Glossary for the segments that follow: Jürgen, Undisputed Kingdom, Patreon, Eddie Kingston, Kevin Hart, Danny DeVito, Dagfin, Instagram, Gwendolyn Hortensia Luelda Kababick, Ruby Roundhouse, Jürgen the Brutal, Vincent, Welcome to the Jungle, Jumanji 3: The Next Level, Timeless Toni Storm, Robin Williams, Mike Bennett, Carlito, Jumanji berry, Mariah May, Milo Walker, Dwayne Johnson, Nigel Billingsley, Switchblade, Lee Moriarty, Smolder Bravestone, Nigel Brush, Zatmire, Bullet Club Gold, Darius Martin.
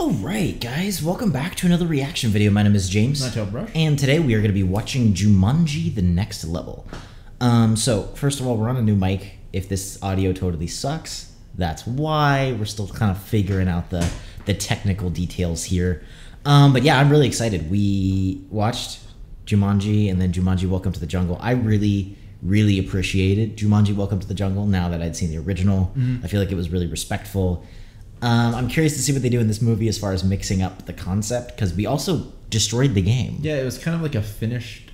Alright guys, welcome back to another reaction video. My name is James. Nigel Brush. And today we are going to be watching Jumanji: The Next Level. So, first of all, we're on a new mic. If this audio totally sucks, that's why. We're still kind of figuring out the technical details here. But yeah, I'm really excited. We watched Jumanji and then Jumanji: Welcome to the Jungle. I really appreciated Jumanji: Welcome to the Jungle now that I'd seen the original. I feel like it was really respectful. I'm curious to see what they do in this movie as far as mixing up the concept, because we also destroyed the game. Yeah, it was kind of like a finished,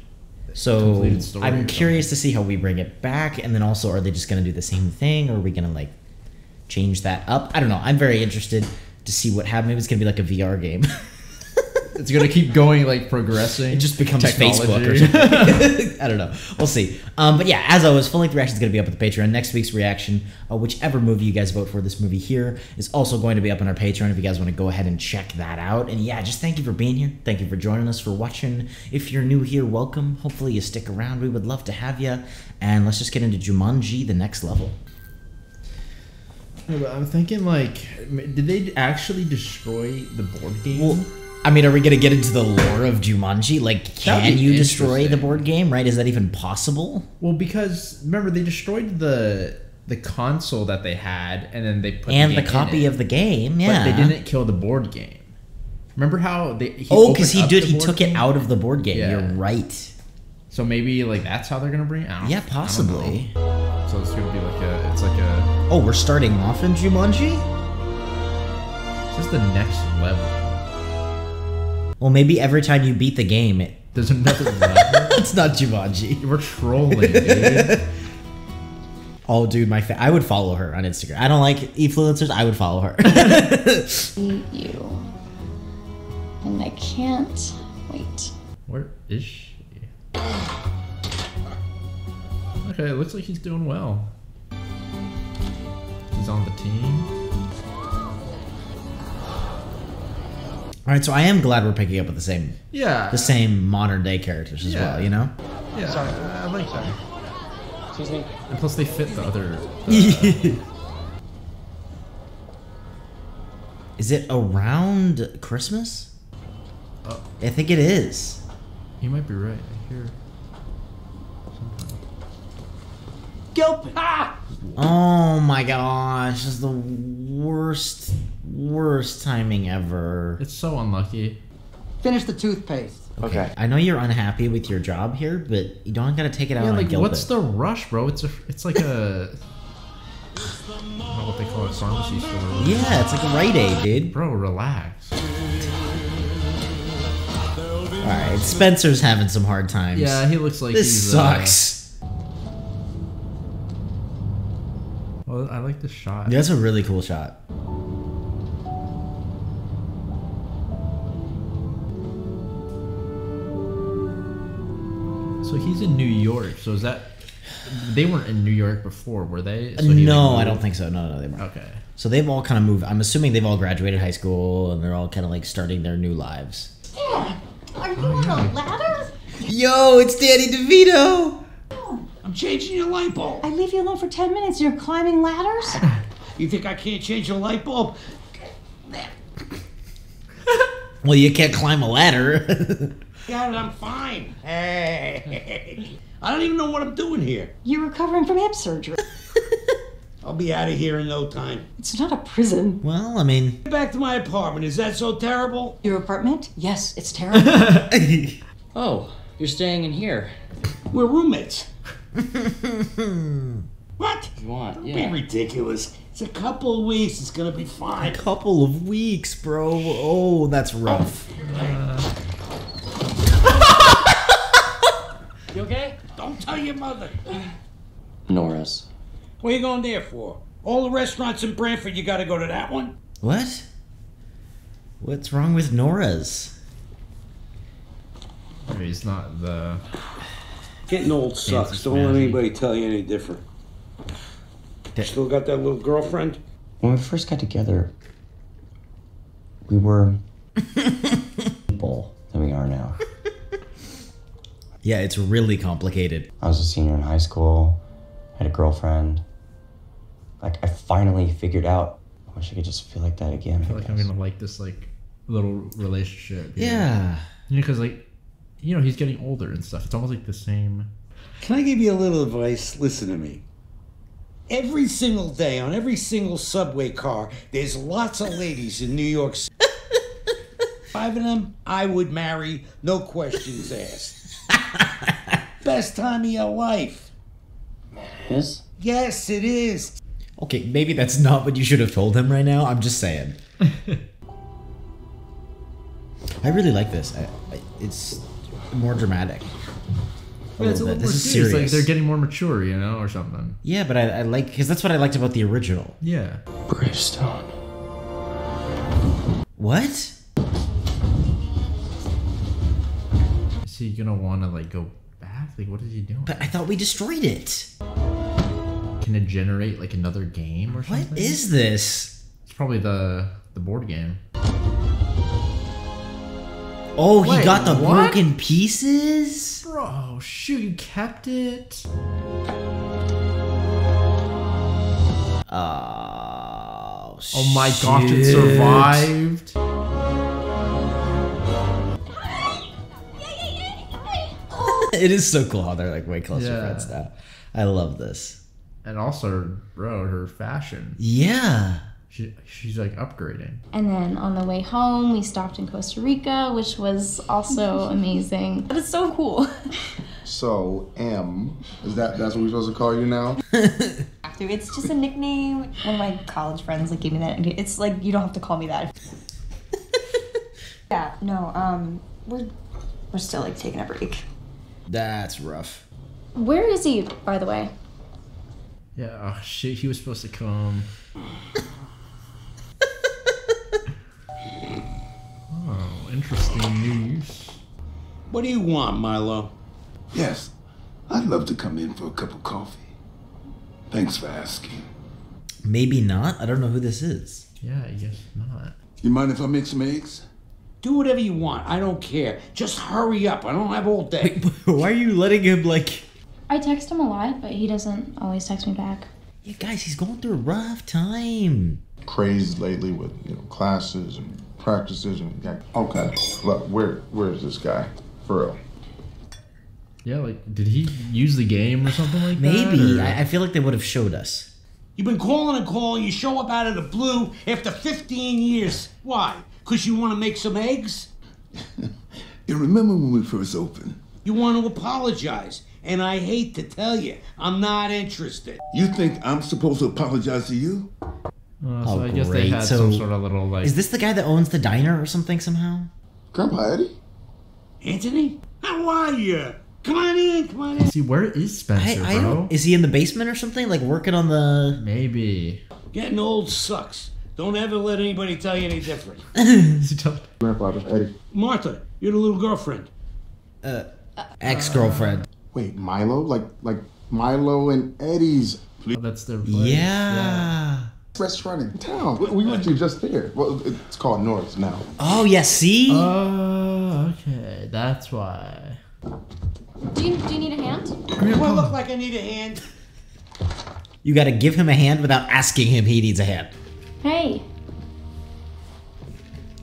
completed story. I'm curious to see how we bring it back, and then also, are they just going to do the same thing, or are we going to, like, change that up? I don't know. I'm very interested to see what happens. Maybe it's going to be like a VR game. It's going to keep going, like, progressing. It just becomes technology. Facebook or something. I don't know. We'll see. But yeah, as always, full-length reaction is going to be up at the Patreon. Next week's reaction, whichever movie you guys vote for, this movie here, is also going to be up on our Patreon if you guys want to go ahead and check that out. And yeah, just thank you for being here. Thank you for joining us, for watching. If you're new here, welcome. Hopefully you stick around. We would love to have you. And let's just get into Jumanji: The Next Level. No, but I'm thinking, like, did they actually destroy the board game? Well, I mean, are we going to get into the lore of Jumanji? Like, can you destroy the board game, right? Is that even possible? Well, because, remember, they destroyed the console that they had, and then they put the copy of the game, yeah. But they didn't kill the board game. Remember how he because he did. He took it out of the board game. Yeah. You're right. So maybe, like, that's how they're going to bring it out? Yeah, possibly. So it's going to be like a... It's like a... Oh, we're starting off in Jumanji? This is the next level. Well, maybe every time you beat the game, there's another level. It's not Jumanji. We're trolling, dude. Oh, dude, I would follow her on Instagram. I don't like influencers. I would follow her. You. And I can't wait. Where is she? Okay, it looks like he's doing well. He's on the team. All right, so I am glad we're picking up with the same modern day characters as well, you know? Yeah, sorry, I like that. Excuse me. And plus, they fit the other. Is it around Christmas? I think it is. You might be right. I hear something. Gilpin! Ah! Oh my gosh! This is the worst timing ever. It's so unlucky. Finish the toothpaste. Okay. I know you're unhappy with your job here, but you don't gotta take it out on Gilpin. What's the rush, bro? It's like a. I don't know what they call it, pharmacy store. Yeah, it's like a Rite Aid, dude. Bro, relax. All right, Spencer's having some hard times. Yeah, he looks like this sucks. Well, I like the shot. That's a really cool shot. So he's in New York. So is that they weren't in New York before, were they? So no, I don't think so. No, they weren't. Okay. So they've all kind of moved. I'm assuming they've all graduated high school and they're all kind of like starting their new lives. Yeah. Are you on a ladder? Yo, it's Danny DeVito. I'm changing your light bulb. I leave you alone for 10 minutes. You're climbing ladders? You think I can't change a light bulb? Well, you can't climb a ladder. Yeah, I'm fine. Hey. I don't even know what I'm doing here. You're recovering from hip surgery. I'll be out of here in no time. It's not a prison. Well, I mean... Get back to my apartment. Is that so terrible? Your apartment? Yes, it's terrible. Oh, you're staying in here. We're roommates. What? You want? Don't be ridiculous. It's a couple of weeks. It's going to be fine. A couple of weeks, bro. Oh, that's rough. You okay? Don't tell your mother. Norris. What are you going there for? All the restaurants in Branford, you got to go to that one? What? What's wrong with Norris? He's not the... Getting old sucks. Don't let anybody tell you any different. Still got that little girlfriend? When we first got together, we were... people than we are now. Yeah, it's really complicated. I was a senior in high school, had a girlfriend. Like, I finally figured out, I wish I could just feel like that again. I feel like I'm gonna like this, like, little relationship. Yeah. Because, like, you know, he's getting older and stuff. It's almost like the same. Can I give you a little advice? Listen to me. Every single day on every single subway car, there's lots of ladies in New York City. 5 of them I would marry, no questions asked. Best time of your life. Yes? Yes, it is. Okay, maybe that's not what you should have told him right now. I'm just saying. I really like this. It's more dramatic. Yeah, it's a little bit. This is serious. Like they're getting more mature, you know, or something. Yeah, but I like, because that's what I liked about the original. Yeah. Bravestone. What? Is he gonna want to like go back? Like, what is he doing? But I thought we destroyed it. Can it generate like another game or something? What is this? It's probably the board game. Oh, he got the broken pieces? Bro, shoot, you kept it. Oh, shit. Oh my gosh, it survived. It is so cool how they're like way closer friends now. I love this. And also, bro, her fashion. Yeah. She's like upgrading. And then on the way home, we stopped in Costa Rica, which was also amazing. But it's so cool. So, M, is that's what we're supposed to call you now? It's just a nickname. One of my college friends like gave me that. It's like, you don't have to call me that. Yeah, no, we're still like taking a break. That's rough. Where is he, by the way? Yeah, oh shit, he was supposed to come. Oh, interesting news. What do you want, Milo? Yes, I'd love to come in for a cup of coffee. Thanks for asking. Maybe not? I don't know who this is. Yeah, I guess not. You mind if I make some eggs? Do whatever you want. I don't care. Just hurry up. I don't have all day. Wait, why are you letting him, like... I text him a lot, but he doesn't always text me back. Yeah, guys, he's going through a rough time. Crazed lately with, you know, classes and practices and... Okay, look, where is this guy? For real. Yeah, like, did he use the game or something like that? Maybe. I feel like they would have showed us. You've been calling and calling. You show up out of the blue after 15 years. Why? Because you want to make some eggs? You remember when we first opened? You want to apologize. And I hate to tell you, I'm not interested. You think I'm supposed to apologize to you? So I guess they had some sort of little like... Is this the guy that owns the diner or something somehow? Grandpa Eddie? Anthony? How are you? Come on in, come on in. See, where is Spencer, bro? Is he in the basement or something? Like working on the... Maybe. Getting old sucks. Don't ever let anybody tell you any different. Grandfather Eddie. Martha, you're the little girlfriend. Ex-girlfriend. Wait, Milo? Like Milo and Eddie's. Oh, that's their place. Yeah. Restaurant in town. We went to just there. Well, it's called Norris now. Oh, yeah, see? Oh, okay. That's why. Do you need a hand? Do I look like I need a hand? You gotta give him a hand without asking him he needs a hand. Hey.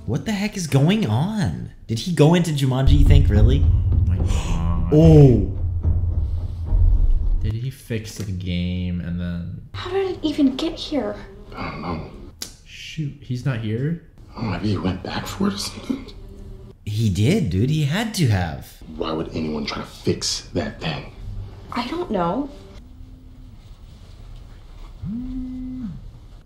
What the heck is going on? Did he go into Jumanji, you think? Really? Oh, my God. Oh. Did he fix the game and then... How did it even get here? I don't know. Shoot, he's not here? Oh, maybe he went back for it or something. He did, dude. He had to have. Why would anyone try to fix that thing? I don't know.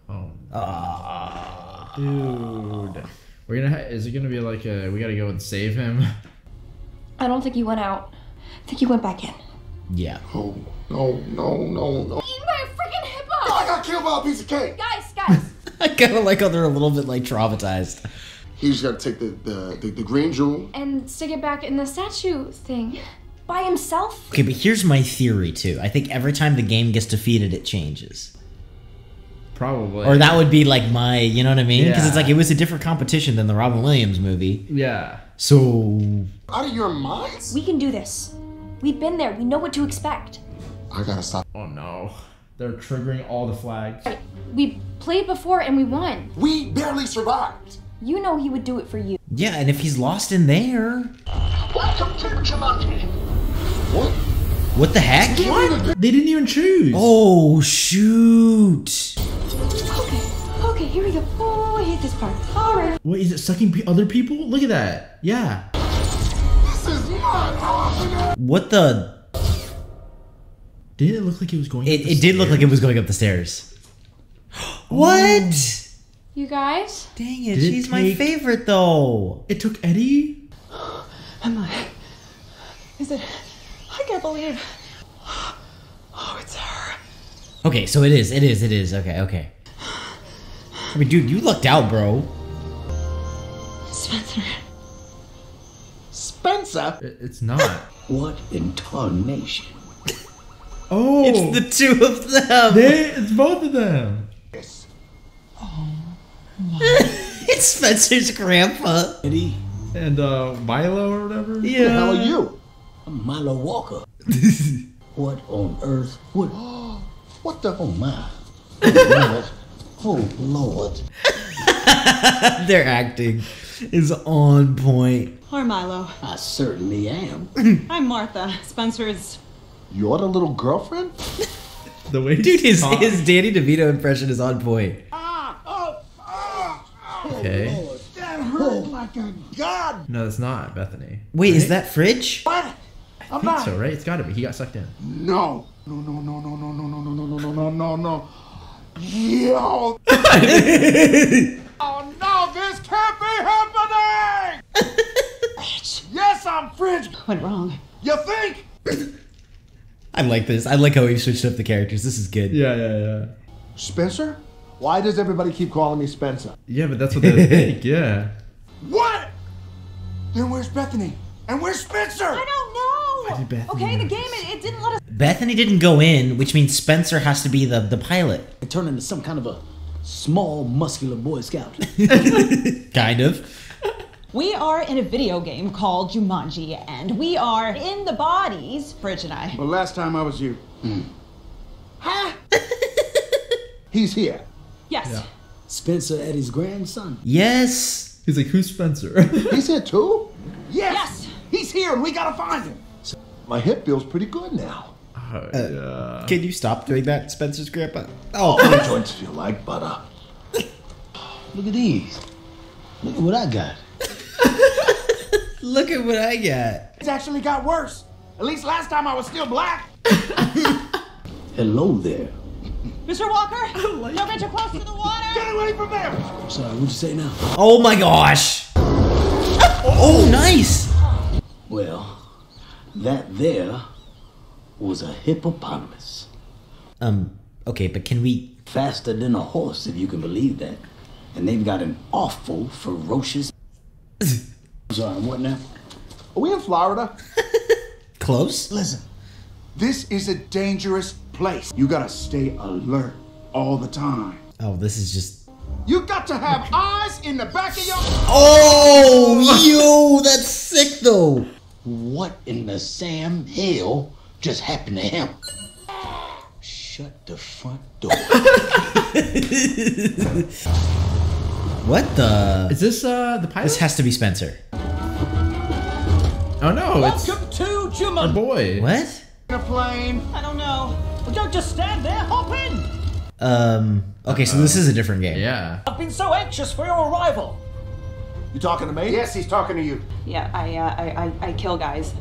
Oh. Dude. We're gonna is it gonna be like a... We gotta go and save him? I don't think he went out. I think he went back in. Yeah. Oh, no. Eat my freaking hippo! Oh, I got killed by a piece of cake! Guys! I kinda like how they're a little bit, like, traumatized. You just gotta take the green jewel. And stick it back in the statue thing. By himself? Okay, but here's my theory, too. I think every time the game gets defeated, it changes. Probably. Or that would be, like, my, you know what I mean? Because it's like, it was a different competition than the Robin Williams movie. Yeah. So... Out of your minds? We can do this. We've been there. We know what to expect. I gotta stop. Oh no. They're triggering all the flags. We played before and we won. We barely survived. You know he would do it for you. Yeah, and if he's lost in there... Welcome to Jumanji. What? What the heck? What? They didn't even choose. Oh, shoot. Okay, here we go. Oh, I hate this part. All right. Wait, is it sucking other people? Look at that. Yeah. This is not happening. What the? Didn't it look like it was going up the stairs? It did look like it was going up the stairs. What? You guys? Dang it, she's my favorite though. It took Eddie? Emily. Is it? I can't believe. Oh, it's her. Okay, so it is. Okay. I mean, dude, you lucked out, bro. Spencer? It's not. What in tarnation? Oh. It's the two of them. It's both of them. Yes. Oh. It's Spencer's grandpa. Eddie. And Milo or whatever? Yeah. How are you? I'm Milo Walker. What on earth? What the? Oh my. Oh Lord. Their acting is on point. Or Milo. I certainly am. I'm Martha. Spencer's. You're the little girlfriend? The way dude, his Danny DeVito impression is on point. Okay. Oh, Lord, that hurt like a god. No, it's not, Bethany. Wait, is that fridge? What? I think so, right? It's gotta be. He got sucked in. No. Yo. Oh no, this can't be happening! Fridge. Yes, I'm fridge. Went wrong. You think? I like this. I like how we switched up the characters. This is good. Yeah. Spencer? Why does everybody keep calling me Spencer? Yeah, but that's what they think, yeah. What? Then where's Bethany? And where's Spencer? I don't know! Okay, the game, it didn't let us... Bethany didn't go in, which means Spencer has to be the pilot. It turned into some kind of a small, muscular Boy Scout. Kind of. We are in a video game called Jumanji, and we are in the bodies, Bridge and I. Well, last time I was you. Mm. Huh? He's here. Yes. Yeah. Spencer, Eddie's grandson. Yes. He's like, who's Spencer? He's here too? Yes. He's here and we gotta find him. My hip feels pretty good now. Yeah. Can you stop doing that, Spencer's grandpa? Oh, my joints feel like butter. Look at these. Look at what I got. Look at what I got. It's actually got worse. At least last time I was still black. Hello there. Mr. Walker, don't get too close to the water. Get away from there. Sorry, what'd you say now? Oh my gosh. Oh, nice. Well, that there was a hippopotamus. Okay, but can we? Faster than a horse, if you can believe that. And they've got an awful ferocious. Sorry, what now? Are we in Florida? Close. Listen, this is a dangerous place. You gotta stay alert all the time. Oh, this is just... You got to have eyes in the back of your... Oh, yo, that's sick though. What in the Sam Hill just happened to him? Shut the front door. What the... Is this the pilot? This has to be Spencer. Oh no, welcome to Jumanji. A boy. What? A plane. I don't know. Well, don't just stand there, hop in! Okay, so this is a different game. Yeah. I've been so anxious for your arrival. You talking to me? Yes, he's talking to you. Yeah, I kill guys.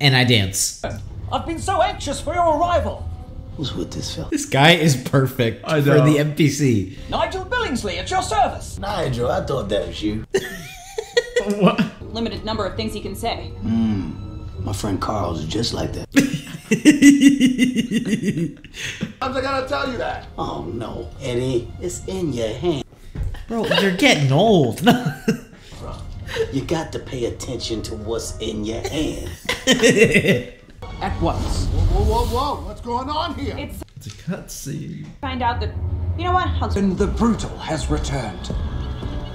And I dance. I've been so anxious for your arrival. Who's with this film? This guy is perfect for the NPC. Nigel Billingsley, at your service. Nigel, I thought that was you. What? Limited number of things he can say. My friend Carl's just like that. I'm not gonna tell you that. Oh no, Eddie, it's in your hand. Bro, you're getting old. Bro, you got to pay attention to what's in your hand. At once. Whoa, what's going on here? It's a cutscene. Find out that, you know what? And the Brutal has returned.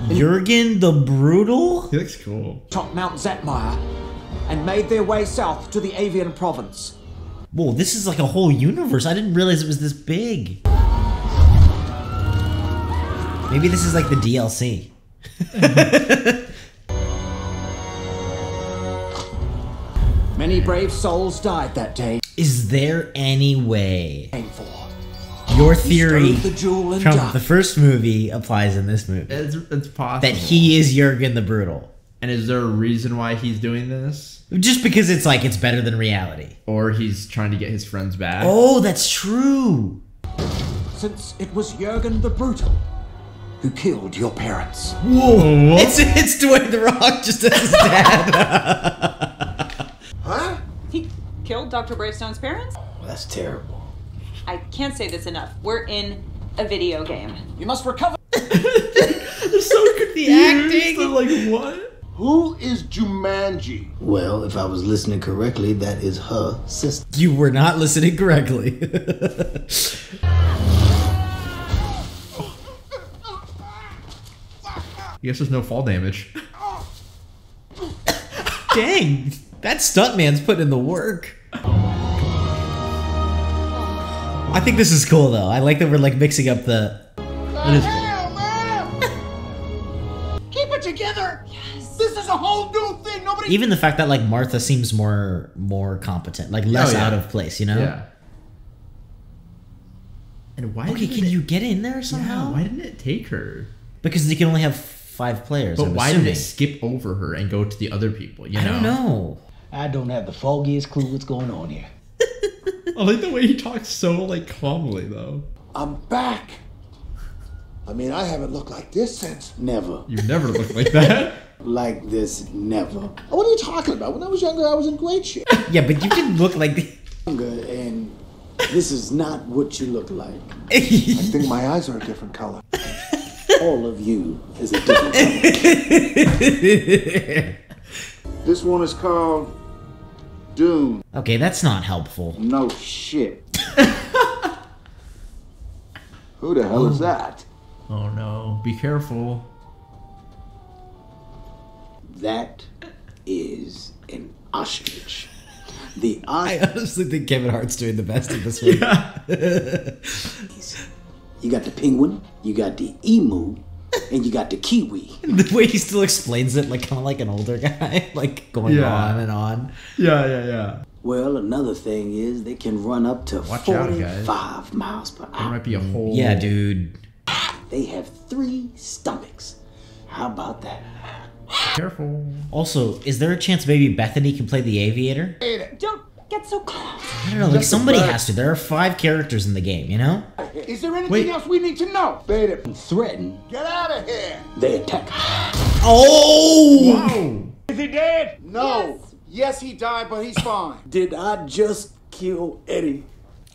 Jürgen the Brutal? He looks cool. Top Mount Zatmire. And made their way south to the Avian province. Whoa, this is like a whole universe. I didn't realize it was this big. Maybe this is like the DLC. Many brave souls died that day. Is there any way your theory from the first movie applies in this movie? It's possible. That he is Jürgen the Brutal. And is there a reason why he's doing this? Just because it's like, it's better than reality. Or he's trying to get his friends back. Oh, that's true. Since it was Jürgen the Brutal who killed your parents. Whoa. It's Dwayne The Rock just as his dad. Huh? He killed Dr. Bravestone's parents? Oh, that's terrible. I can't say this enough. We're in a video game. You must recover. They're so confused. The acting. They're like, what? Who is Jumanji? Well, if I was listening correctly, that is her sister. You were not listening correctly. I guess there's no fall damage. Dang, that stuntman's putting in the work. I think this is cool though. I like that we're like mixing up the. It is cool. Keep it together. Yes. This is a whole new thing. Nobody. Even the fact that like Martha seems more competent, like less out of place, you know. Yeah. And why? Okay, can you get in there somehow? Yeah, why didn't it take her? Because they can only have 5 players. But why did they skip over her and go to the other people? You know? I don't know. I don't have the foggiest clue what's going on here. I like the way he talks so like calmly though. I'm back. I mean, I haven't looked like this since never. You've never looked like that. Like this never. What are you talking about? When I was younger, I was in great shape. Yeah, but you didn't look like this. And this is not what you look like. I think my eyes are a different color. All of you is a different color. This one is called Doom. Okay, that's not helpful. No shit. Who the hell is that? Oh no, be careful. That is an ostrich. The ostrich. I honestly think Kevin Hart's doing the best of this one. Yeah. You got the penguin, you got the emu, and you got the kiwi. The way he still explains it, like kind of like an older guy, like going on and on. Yeah, yeah, yeah. Well, another thing is they can run up to 45 miles per hour. There might be a whole... Yeah, dude. They have 3 stomachs. How about that? Careful. Also, is there a chance maybe Bethany can play the aviator? Don't get so close. I don't know, like somebody has to. There are 5 characters in the game, you know? Is there anything else we need to know? They threaten. Get out of here. They attack. Oh! Whoa. Is he dead? No. Yes, he died, but he's fine. Did I just kill Eddie?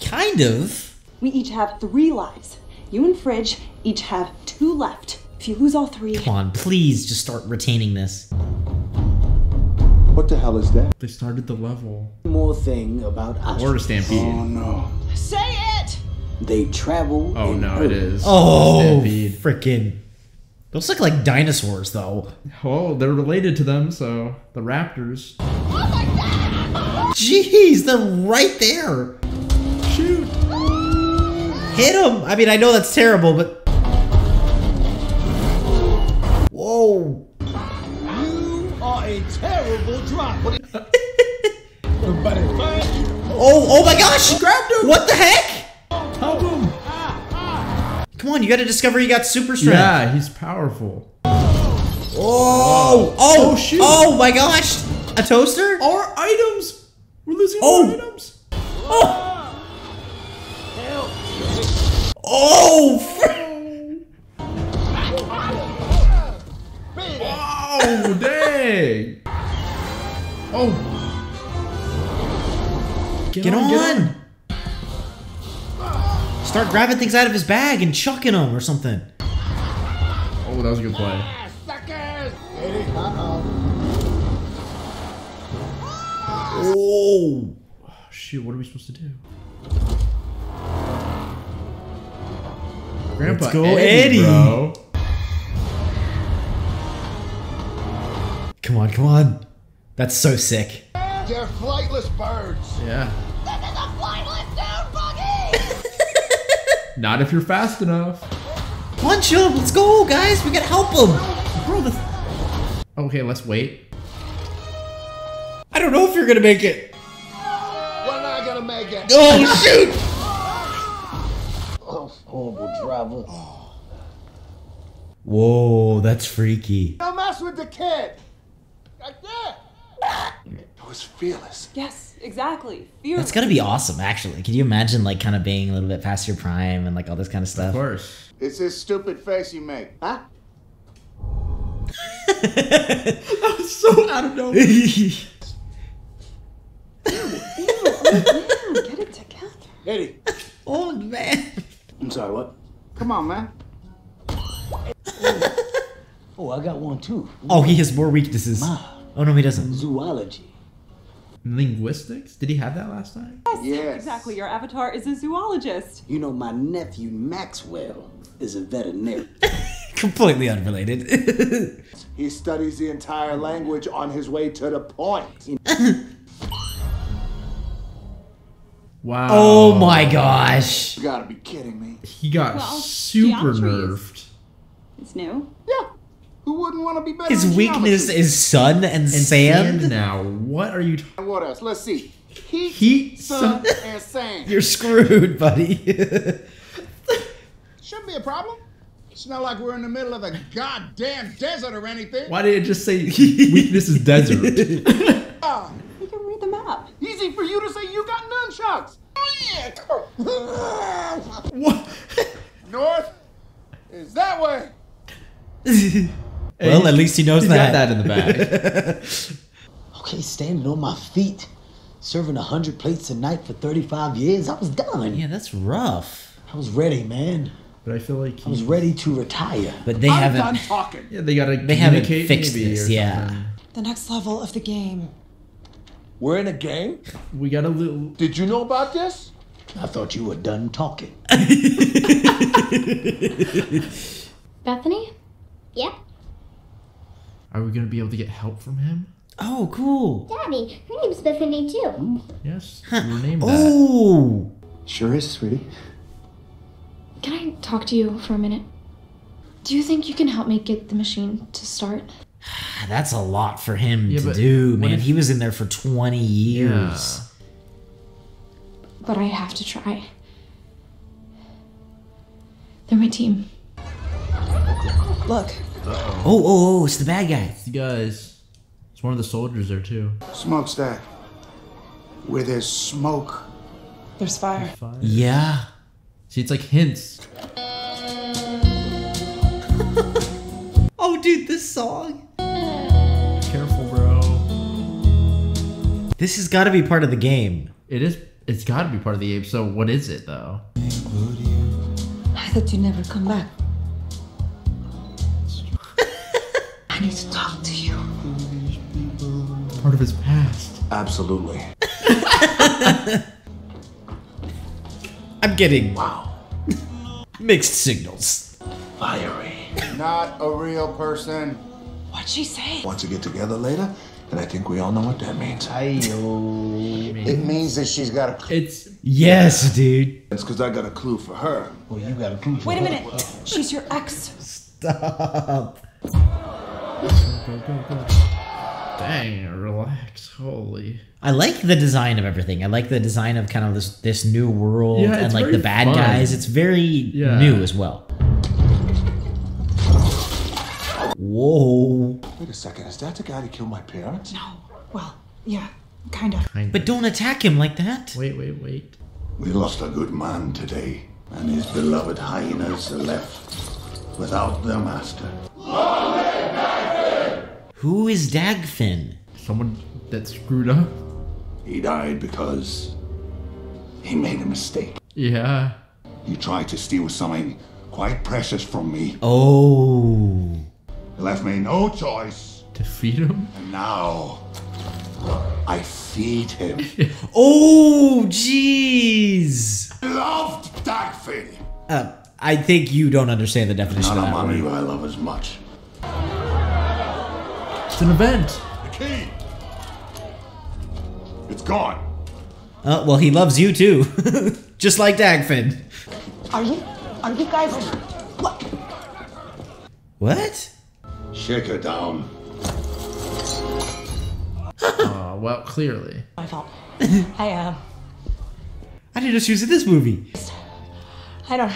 Kind of. We each have 3 lives. You and Fridge each have 2 left. If you lose all 3... Come on, please just start retaining this. What the hell is that? They started the level. More thing about us. Or a stampede. Oh, no. Say it! They travel. Oh, no, Earth. It is. Oh, stampede. Freaking. Those look like dinosaurs, though. Oh, they're related to them, so the raptors. Oh, my God! Jeez, they're right there. Shoot. Hit him. I mean, I know that's terrible, but. Whoa. A terrible drop. Oh my gosh! Grabbed him! What the heck? Help him! Come on, you gotta discover you got super strength. Yeah, he's powerful. Oh! Oh shoot! Oh my gosh! A toaster? Our items! We're losing our items! Oh! Help! Oh, dang! Oh! Get on! Start grabbing things out of his bag and chucking them or something. Oh, that was a good play. Oh! Shoot, what are we supposed to do? Grandpa, let's go, Eddie! Bro. Come on, come on. That's so sick. They're flightless birds. Yeah. This is a flightless down buggy! Not if you're fast enough. Punch him! Let's go, guys! We gotta help him! Roll this. Okay, let's wait. I don't know if you're gonna make it. We're not gonna make it. Oh, shoot! Oh, horrible driver. Oh. Whoa, that's freaky. Don't mess with the kid. Like that. It was fearless. Yes, exactly. Fearless. That's gotta be awesome, actually. Can you imagine, like, kind of being a little bit past your prime and, like, all this kind of stuff? Of course. It's this stupid face you make, huh? That was so out of nowhere. Ew, get it together. Eddie. Old man. I'm sorry, what? Come on, man. Oh, I got one too. Oh, he has more weaknesses. Oh, no, he doesn't. Zoology. Linguistics? Did he have that last time? Yes, exactly. Your avatar is a zoologist. You know, my nephew Maxwell is a veterinarian. Completely unrelated. He studies the entire language on his way to the point. Wow. Oh my gosh. You gotta be kidding me. He got super nerfed. It's new? Yeah. Who wouldn't want to be better? His weakness is sun and sand. Now, what are you talking about? What else? Let's see. Heat, sun, and sand. You're screwed, buddy. Shouldn't be a problem. It's not like we're in the middle of a goddamn desert or anything. Why did it just say weakness is desert? We can read the map. Easy for you to say you got nunchucks. What? North is that way. Well, at least he knows that. Got that in the bag. Okay, standing on my feet, serving 100 plates a night for 35 years, I was done. Yeah, that's rough. I was ready, man. But I feel like he... I was ready to retire. But they haven't. I'm done talking. Yeah, they gotta. They haven't fixed this. Yeah. The next level of the game. We're in a game. We got a little. Did you know about this? I thought you were done talking. Bethany. Yep. Are we gonna be able to get help from him? Oh, cool. Daddy, her name's Bethany too. Yes, your name. Oh, sure is, sweetie. Can I talk to you for a minute? Do you think you can help me get the machine to start? That's a lot for him to do, man. He was in there for 20 years. Yeah. But I have to try. They're my team. Look. Uh-oh. Oh, it's the bad guy. It's the guys. It's one of the soldiers there, too. Smokestack. Where there's smoke, there's fire. Yeah. See, it's like hints. Oh, dude, this song. Careful, bro. This has got to be part of the game. It is. It's got to be part of the game. So what is it, though? I thought you'd never come back. I need to talk to you. Part of his past. Absolutely. I'm getting mixed signals. Fiery. Not a real person. What'd she say? Wants to get together later, and I think we all know what that means. It means that she's got a clue. Yes, dude. It's because I got a clue for her. Well, you got a clue for her. Wait a minute. She's your ex. Stop. Go. Dang, relax, holy. I like the design of everything. I like the design of kind of this new world, and like the bad guys. It's very new as well. Whoa. Wait a second, is that the guy that killed my parents? No. Well, yeah, kind of. But don't attack him like that. Wait. We lost a good man today, and his beloved hyenas are left without their master. Who is Dagfin? Someone that screwed up. He died because he made a mistake. Yeah. He tried to steal something quite precious from me. Oh. It left me no choice. To feed him? And now I feed him. Oh, jeez. I loved Dagfin. I think you don't understand the definition of that. Not a mommy who I love as much. It's an event. The key. It's gone. Well, he loves you too, just like Dagfin. Are you guys? What? What? Shake her down. Oh, well, clearly. My fault. I did just use it this movie. I don't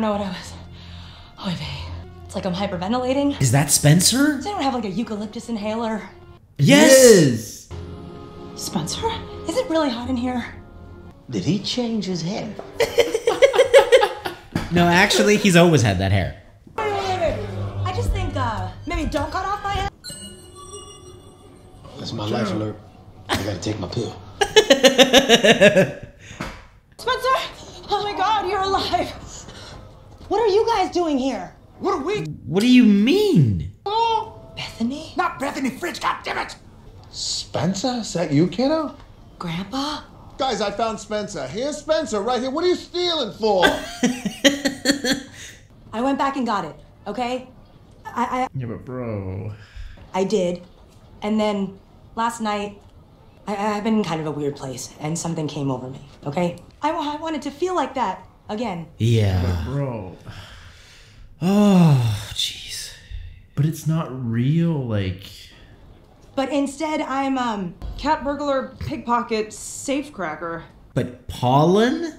know what I was. Oy vey. It's like I'm hyperventilating. Is that Spencer? Does anyone have like a eucalyptus inhaler? Yes! Spencer? Is it really hot in here? Did he change his hair? No, actually, he's always had that hair. Wait. I just think, maybe don't cut off my hair. That's my life alert. I gotta take my pill. Spencer! Oh my god, you're alive! What are you guys doing here? What are we? What do you mean? Oh, Bethany? Not Bethany Fridge, goddammit! Spencer? Is that you, kiddo? Grandpa? Guys, I found Spencer. Here's Spencer right here. What are you stealing for? I went back and got it, okay? Yeah, but bro. I did. And then last night, I've been in kind of a weird place and something came over me, okay? I wanted to feel like that again. Yeah. But bro. Oh, jeez. But it's not real, like... But instead, I'm, cat burglar, pickpocket, safecracker. But pollen?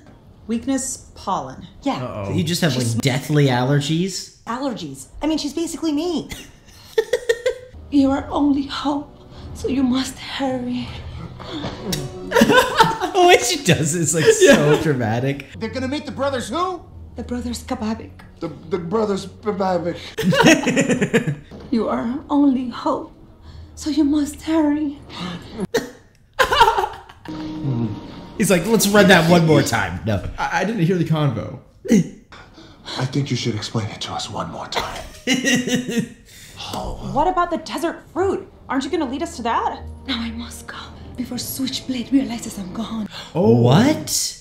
Weakness, pollen. Yeah. Uh-oh. So you just have, like, deathly allergies? Allergies. I mean, she's basically me. You're our only hope, so you must hurry. The way she does is, like, so dramatic. They're gonna meet the brothers who? The brothers Kababick. The brothers Kababick. You are our only hope. So you must hurry. He's like, let's run that one more time. No. I didn't hear the convo. I think you should explain it to us one more time. Oh. What about the desert fruit? Aren't you going to lead us to that? Now I must go before Switchblade realizes I'm gone. Oh, what?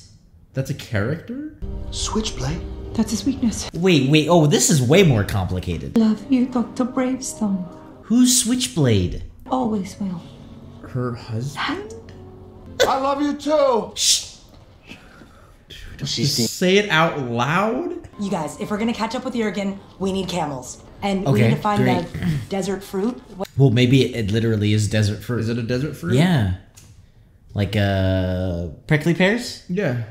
That's a character? Switchblade? That's his weakness. Wait. Oh, this is way more complicated. Love you, Dr. Bravestone. Who's Switchblade? Always will. Her husband? I love you too! Shh! Dude, just say it out loud? You guys, if we're gonna catch up with Jürgen, we need camels. And we need to find the desert fruit. Well, maybe it literally is desert fruit. Is it a desert fruit? Yeah. Like, prickly pears? Yeah.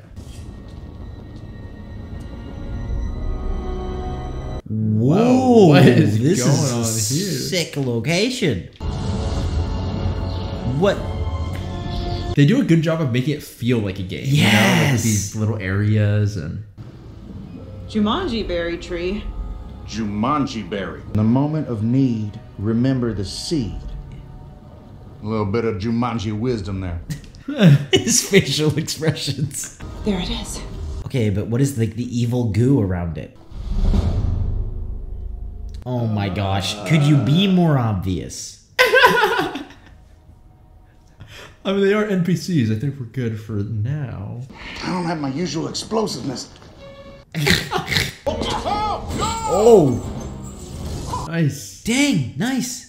Whoa, what is this going on here? Sick location. What? They do a good job of making it feel like a game. Yes. You know, like these little areas and... Jumanji berry tree. Jumanji berry. In a moment of need, remember the seed. A little bit of Jumanji wisdom there. His facial expressions. There it is. Okay, but what is like the evil goo around it? Oh my gosh, could you be more obvious? I mean, they are NPCs. I think we're good for now. I don't have my usual explosiveness. Oh! Nice. Dang, nice.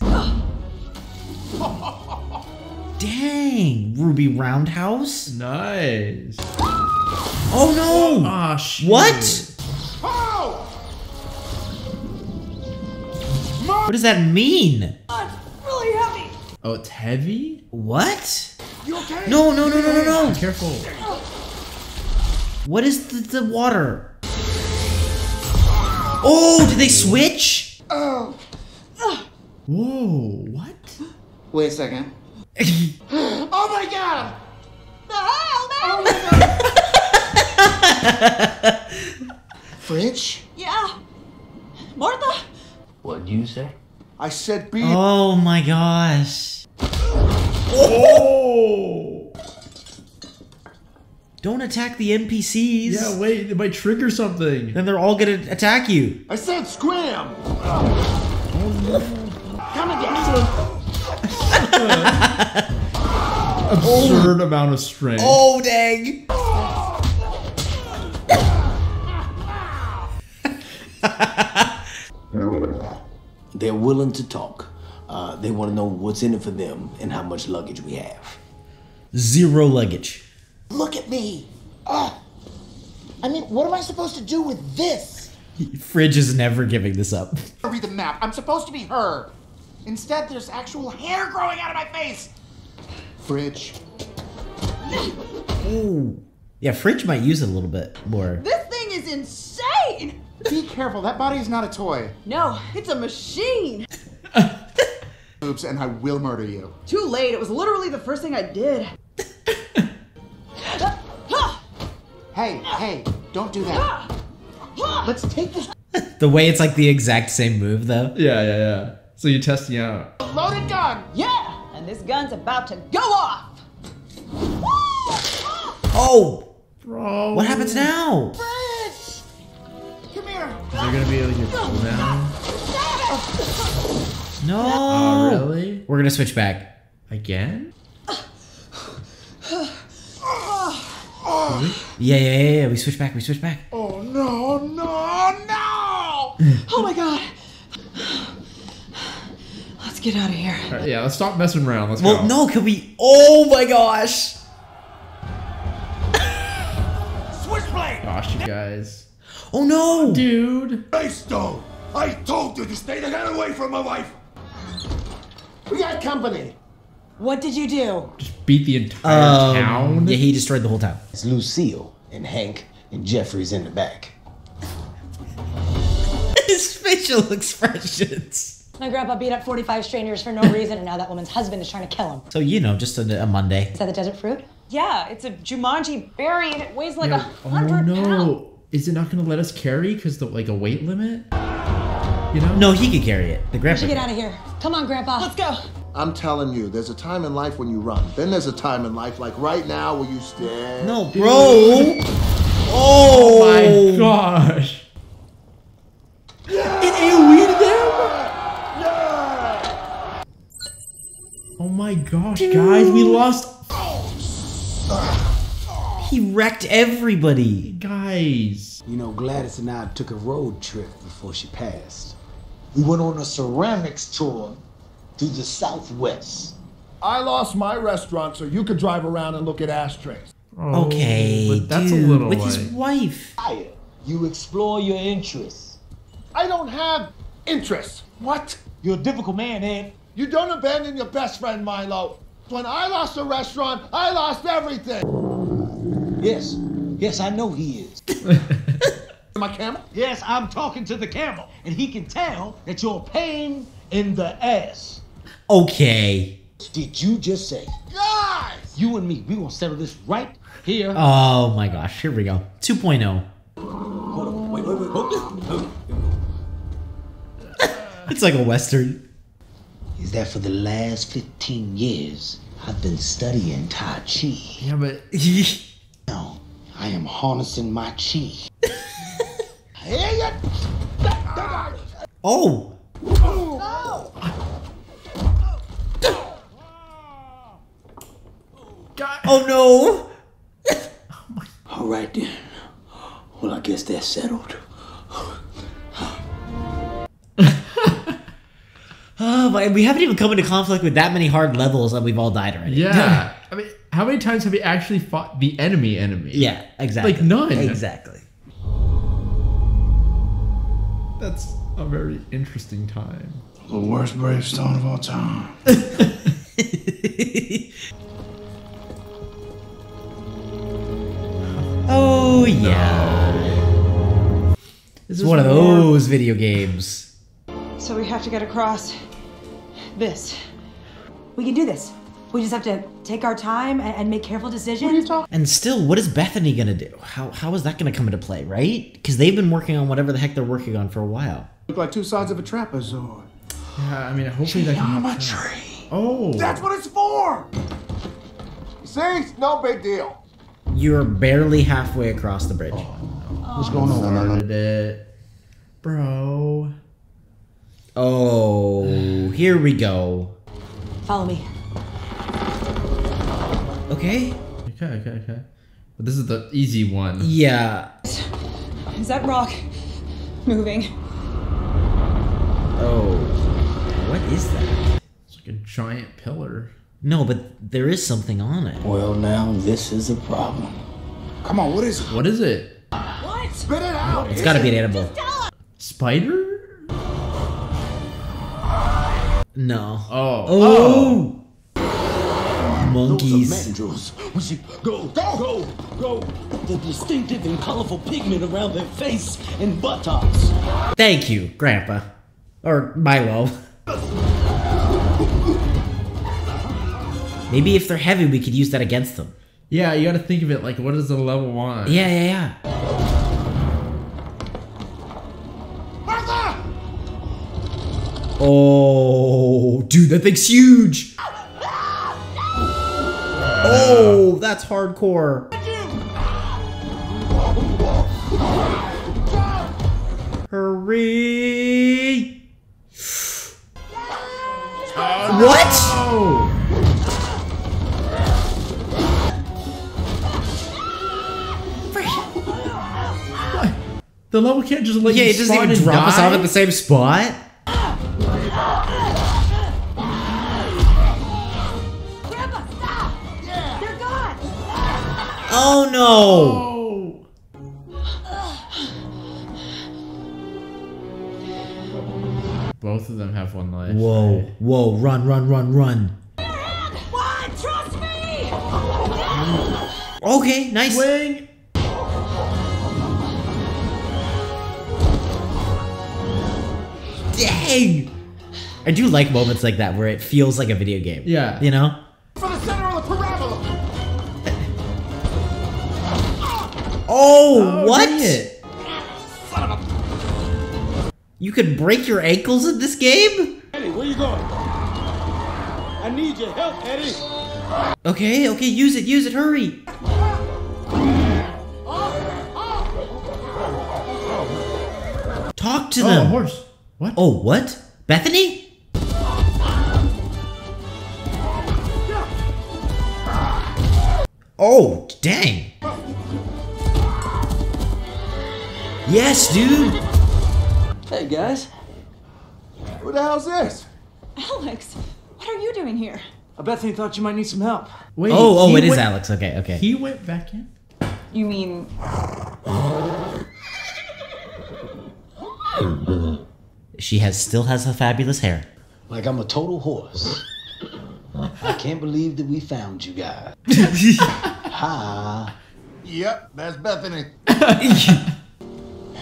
Dang, Ruby Roundhouse. Nice. Oh no! Ah, shit. What? What does that mean? It's really heavy. Oh, it's heavy? What? You okay? No. Careful. What is the water? Oh, did they switch? Oh. Whoa, what? Wait a second. Oh my god! No! Fridge? Yeah. Martha? What did you say? I said be. Oh my gosh. Oh! Don't attack the NPCs. Yeah, wait, they might trigger something. Then they're all gonna attack you. I said scram! Come and get me. Absurd amount of strength. Oh, dang. They're willing to talk. They want to know what's in it for them and how much luggage we have. Zero luggage. Look at me. I mean, what am I supposed to do with this? Fridge is never giving this up. Read the map. I'm supposed to be her. Instead, there's actual hair growing out of my face. Fridge. Ooh. Yeah, Fridge might use it a little bit more. This thing is insane! Be careful, that body is not a toy. No, it's a machine! Oops, and I will murder you. Too late, it was literally the first thing I did. Hey, don't do that. Let's take this- The way it's like the exact same move, though. Yeah. So you're testing out. A loaded gun! Yeah! And this gun's about to go off! Oh! Bro. What happens now? Fridge! Come here! Is there gonna be like a cooldown? No! Oh, really? We're gonna switch back. Again? Really? Yeah, we switch back, Oh no! Oh my god! Let's get out of here. Right, yeah, let's stop messing around, let's go. Well, no, can we- Oh my gosh! Switchblade! Gosh, you guys. Oh no! Dude! Stone! I told you to stay the hell away from my wife! We got company! What did you do? Just beat the entire town? Yeah, he destroyed the whole town. It's Lucille and Hank and Jeffrey's in the back. His facial expressions. My grandpa beat up 45 strangers for no reason, and now that woman's husband is trying to kill him. So, you know, just a Monday. Is that the desert fruit? Yeah, it's a Jumanji berry and it weighs like 100 pounds. Oh no, is it not going to let us carry because the like a weight limit? You know? No, he could carry it. The grandpa. We should get out of here. Come on, grandpa. Let's go. I'm telling you, there's a time in life when you run. Then there's a time in life, like right now, where you stand. No, bro. Oh my gosh. Yeah. It AoE'd them? Yeah. Oh my gosh, dude. Guys, we lost. He wrecked everybody. Guys. You know, Gladys and I took a road trip before she passed. We went on a ceramics tour. To the southwest. I lost my restaurant so you could drive around and look at ashtrays. Oh, okay, but that's dude, a little with his wife. You explore your interests. I don't have interests. What? You're a difficult man, Ed. You don't abandon your best friend, Milo. When I lost a restaurant, I lost everything. Yes, I know he is. My camel? Yes, I'm talking to the camel. And he can tell that you're a pain in the ass. Okay. Did you just say? Guys! You and me, we gonna settle this right here. Oh my gosh, here we go. 2.0. Hold on, wait. It's like a Western. Is that for the last 15 years, I've been studying Tai Chi. Yeah, but... Now, I am harnessing my Chi. Oh! Oh no! All right then. Well, I guess that's settled. But we haven't even come into conflict with that many hard levels and we've all died already. Yeah. I mean, how many times have we actually fought the enemy? Yeah, exactly. Like none. Exactly. That's a very interesting time. The worst bravestone of all time. Oh yeah. No. This is one of those video games. So we have to get across this. We can do this. We just have to take our time and make careful decisions. And still, what is Bethany gonna do? How is that gonna come into play, right? Because they've been working on whatever the heck they're working on for a while. Look like two sides of a trapezoid. Yeah, I mean, hopefully that can happen. Geometry! Oh! That's what it's for! See? No big deal. You're barely halfway across the bridge. What's going on? Bro. Oh, here we go. Follow me. Okay. Okay. But this is the easy one. Yeah. Is that rock moving? Oh. What is that? It's like a giant pillar. No, but there is something on it. Well, now this is a problem. Come on, what is it? What? Spit it out! It's gotta be an edible. Spider? No. Oh. Oh! Monkeys. Those are mandrels. We should go, go, go, go. The distinctive and colorful pigment around their face and buttocks. Thank you, Grandpa. Or Milo. Maybe if they're heavy, we could use that against them. Yeah, you gotta think of it like, what is the level one? Yeah, yeah, yeah. Martha! Oh, dude, that thing's huge! Oh, that's hardcore. Hurry! Oh, what? No. The level can't just let you spawn and die? Yeah, it doesn't even drop us off at the same spot. Grandpa, stop! Yeah. They're gone! Oh no! Oh. Both of them have one life. Whoa, right? Whoa, run, run, run, run. One, trust me! Okay, nice. Swing. Dang! I do like moments like that where it feels like a video game. Yeah. You know? For the center of the parabola! Oh, what? Son of a... You could break your ankles in this game? Eddie, where you going? I need your help, Eddie! Okay, okay, use it, hurry! Talk to them! Oh, a horse! What? Oh, what? Bethany? Oh, dang. Yes, dude. Hey, guys. What the hell's this? Alex, what are you doing here? Bethany thought you might need some help. Wait. Oh, oh, it is Alex. Okay, okay. He went back in? You mean... She still has her fabulous hair. Like I'm a total horse. I can't believe that we found you guys. Hi. Yep, that's Bethany.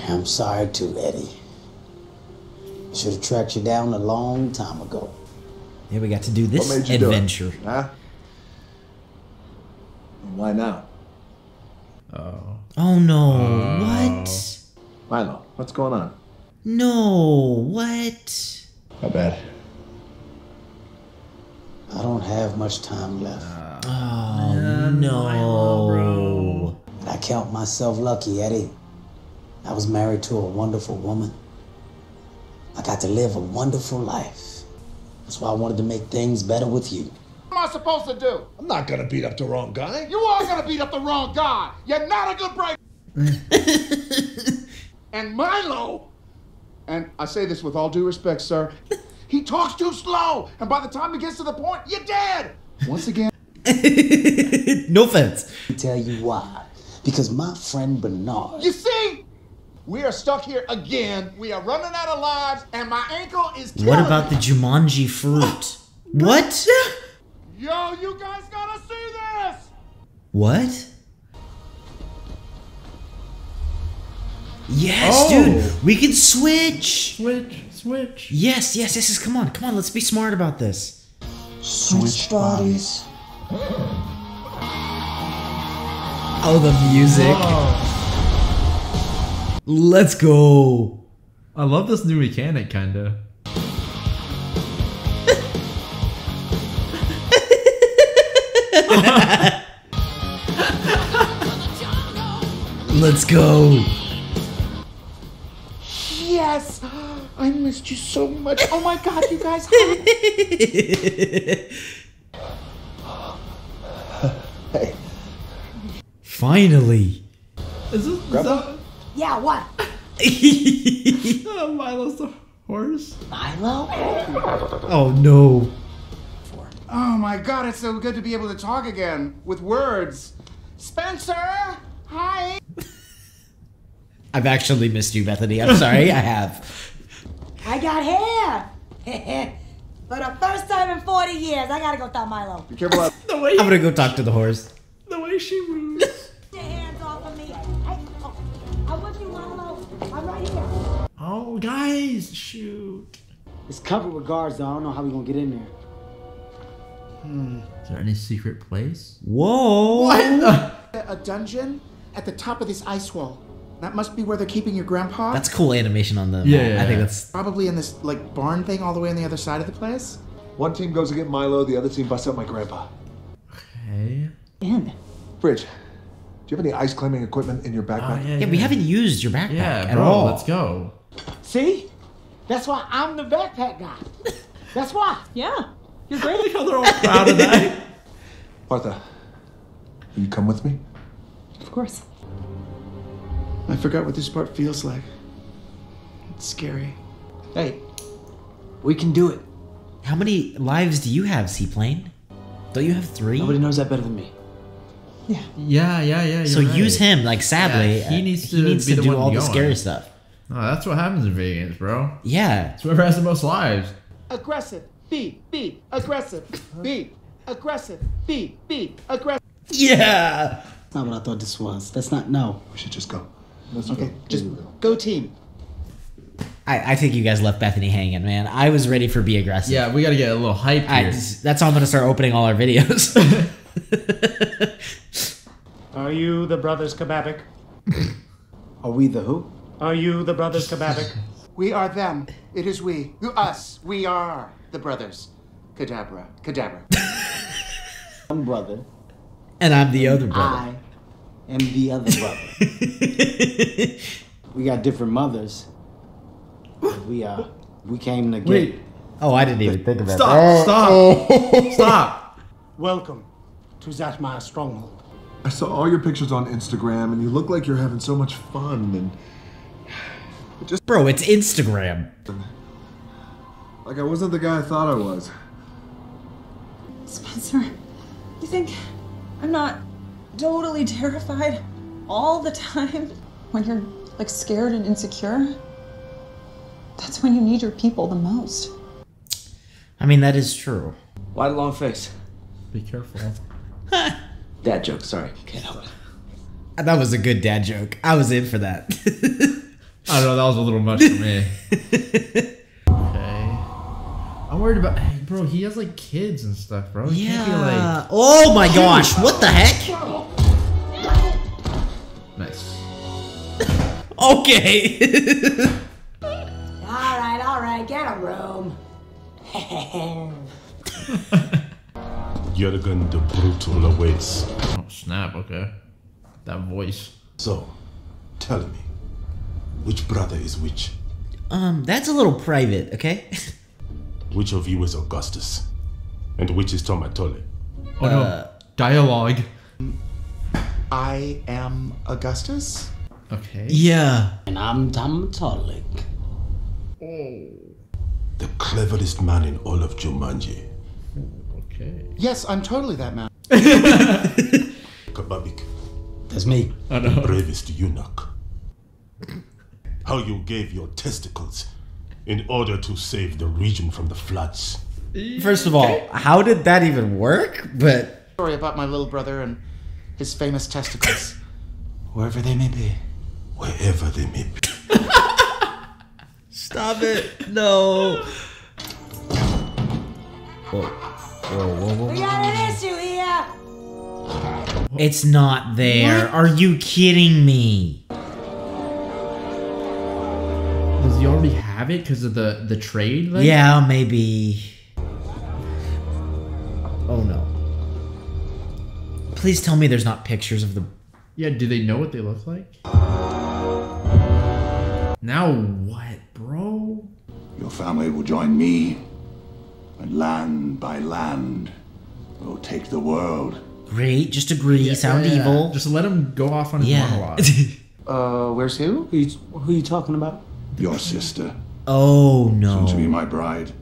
I'm sorry too, Eddie. Should have tracked you down a long time ago. Yeah, we got to do this adventure. Huh? Why now? Oh. Oh no. What? Why not? What's going on? No, what? How bad? I don't have much time left. Oh, no. I count myself lucky, Eddie. I was married to a wonderful woman. I got to live a wonderful life. That's why I wanted to make things better with you. What am I supposed to do? I'm not going to beat up the wrong guy. You are going to beat up the wrong guy. You're not a good break. And Milo... And I say this with all due respect, sir. He talks too slow, and by the time he gets to the point, you're dead. Once again. No offense. I'll tell you why. Because my friend Bernard. You see, we are stuck here again. We are running out of lives, and my ankle is killing me. What about the Jumanji fruit? What? Yo, you guys gotta see this. What? Yes, dude, we can switch. Switch. Yes, yes, yes, yes, come on, let's be smart about this. Switch bodies. Oh, the music. Whoa. Let's go. I love this new mechanic, kinda. Let's go. Yes! I missed you so much. Oh my god, you guys. Hey. Finally. Is this Grandpa? Yeah, what? Oh, Milo's the horse. Milo? Oh no. Oh my god, it's so good to be able to talk again with words. Spencer! Hi! I've actually missed you, Bethany. I'm sorry, I have. I got hair. For the first time in 40 years, I gotta go talk Milo. Be careful. I'm gonna go talk to the horse. The way she moves. Get your hands off of me. I'm with you, Milo. I'm right here. Oh, guys, shoot. It's covered with guards, though. I don't know how we're gonna get in there. Is there any secret place? Whoa! What? A dungeon at the top of this ice wall. That must be where they're keeping your grandpa. That's cool animation on the. Yeah, I think that's probably in this like barn thing all the way on the other side of the place. One team goes to get Milo, the other team busts up my grandpa. Okay. In. Bridge, do you have any ice climbing equipment in your backpack? Yeah, we haven't used your backpack at all. Let's go. See, that's why I'm the backpack guy. That's why. Yeah. You're great. I like how they're all proud of that. Martha, will you come with me? Of course. I forgot what this part feels like. It's scary. Hey, we can do it. How many lives do you have, Seaplane? Don't you have 3? Nobody knows that better than me. Yeah. Yeah. So right. Use him, like, sadly. Yeah, he needs to do all the scary stuff. Oh, that's what happens in Vegas, bro. Yeah. It's whoever has the most lives. Aggressive. Be aggressive. Be aggressive. Be aggressive. Yeah. That's not what I thought this was. That's not, no. We should just go. Okay, just go team. I think you guys left Bethany hanging, man. I was ready for Be Aggressive. Yeah, we got to get a little hype here. That's how I'm going to start opening all our videos. Are you the brothers Kababick? Are we the who? Are you the brothers Kababick? We are them. It is we. Us. We are the brothers. Kadabra. Kadabra. One brother. And I'm the other brother. I and the other brother. We got different mothers. We came to get. Oh, I didn't even think about that. Stop. Welcome to Zatmaya's stronghold. I saw all your pictures on Instagram, and you look like you're having so much fun. And just bro, it's Instagram. Like I wasn't the guy I thought I was. Spencer, you think I'm not totally terrified all the time? When you're like scared and insecure, that's when you need your people the most. I mean, that is true. Why the long face? Be careful. Dad joke, sorry. Can't help it. That was a good dad joke. I was in for that. I don't know, that was a little much for me. Okay. I'm worried about... Bro, he has like kids and stuff, bro. He can't be like... Oh my gosh, what the heck? Nice. Okay. All right, get a room. Jürgen the Brutal awaits. Oh snap, okay. That voice. So, tell me, which brother is which? That's a little private, okay? Which of you is Augustus? And which is Tomatole? Oh no, dialogue. I am Augustus? Okay. Yeah. And I'm Tomatole. The cleverest man in all of Jumanji. Okay. Yes, I'm totally that man. Kababick. That's me. Oh, no. The bravest eunuch. How you gave your testicles in order to save the region from the floods. First of all, how did that even work? But story about my little brother and his famous testicles. Wherever they may be. Wherever they may be. Stop it. No. Whoa. We got an issue here. It's not there. What? Are you kidding me? Does he already have it because of the trade? Like? Yeah, maybe. Oh no. Please tell me there's not pictures of the... Yeah, do they know what they look like? Now what, bro? Your family will join me, and land by land, we'll take the world. Great, just agree, sound evil. Just let him go off on his monologue. Where's who? Who are you talking about? Your sister. Oh no. Soon to be my bride.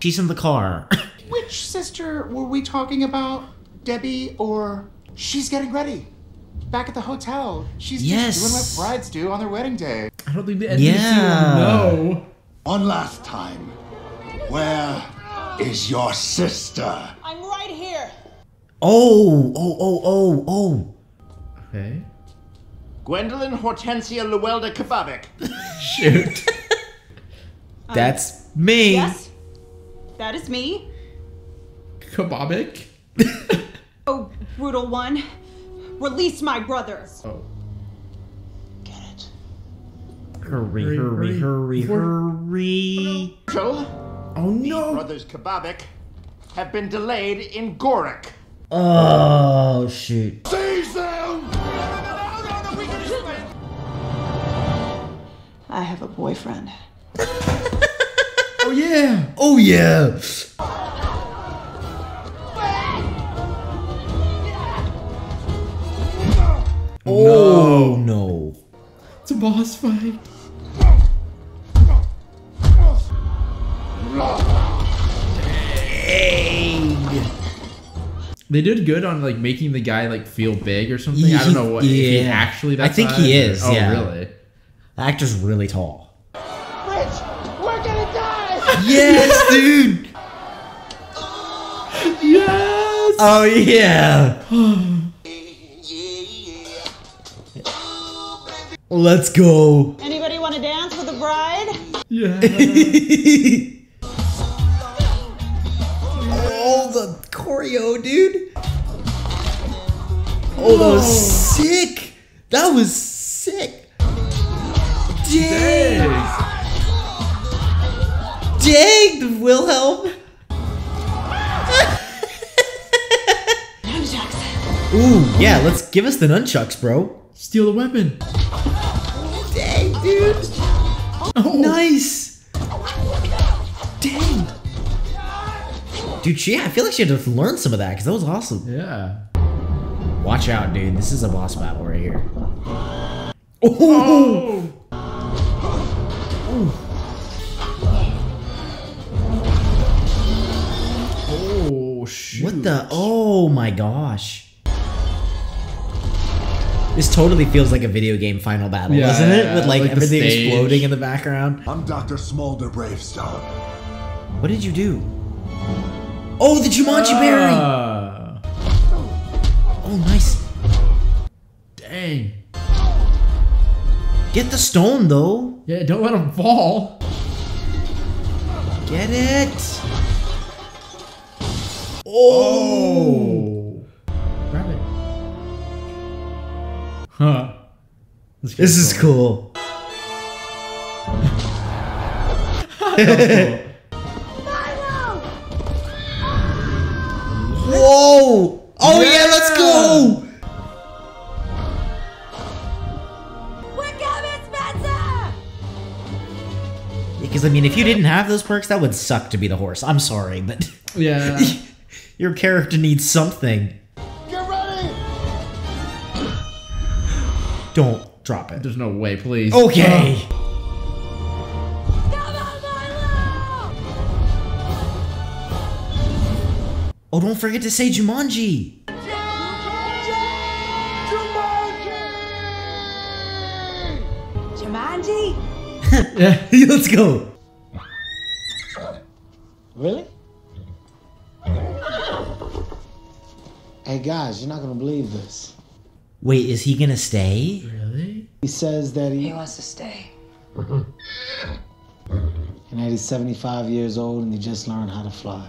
She's in the car. Which sister were we talking about? Debbie or... She's getting ready. back at the hotel. She's just doing what brides do on their wedding day. I don't think the NBC will know. One last time. Where is your sister? I'm right here. Okay. Gwendolyn Hortensia Luelda Kababick. Shoot. That's me. Yes. That is me. Kababick? Oh, brutal one. Release my brothers. Oh. Get it. Hurry. Oh no. These brothers Kababick have been delayed in Gorik. Oh, shoot. Seize them! I have a boyfriend. Oh yeah! Oh yeah! Oh no. It's a boss fight. Dang. They did good on like making the guy like feel big or something. I don't know what if he actually that's I think he is. Oh really? The actor's really tall. Rich, we're gonna die! Yes, dude! Yes! Oh yeah! Let's go. Anybody want to dance with the bride? Yeah. Oh, the choreo, dude. Oh, that was sick. That was sick. Dang. Dang, the Wilhelm. Nunchucks. Ooh, yeah, let's give us the nunchucks, bro. Steal the weapon. Dang, dude. Oh. Nice. Dang. Dude, I feel like she had to learn some of that because that was awesome. Yeah. Watch out, dude. This is a boss battle right here. Oh. Oh, shoot. What the? Oh, my gosh. This totally feels like a video game final battle, doesn't it? With like everything exploding in the background. I'm Dr. Smolder Bravestone. What did you do? Oh, the Jumanji berry! Oh, nice. Dang. Get the stone, though. Yeah, don't let him fall. Get it. Oh. Grab it. Huh. This is cool. That was cool. Whoa! Oh yeah, let's go! We're coming, Spencer! Because I mean, if you didn't have those perks, that would suck to be the horse. I'm sorry, but yeah, your character needs something. Don't drop it. There's no way, please. Okay. Oh, don't forget to say Jumanji. Jumanji. Jumanji. Let's go. Really? Hey guys, you're not gonna believe this. Wait, is he gonna stay? Really? He says that he wants to stay. And that he's 75 years old and he just learned how to fly.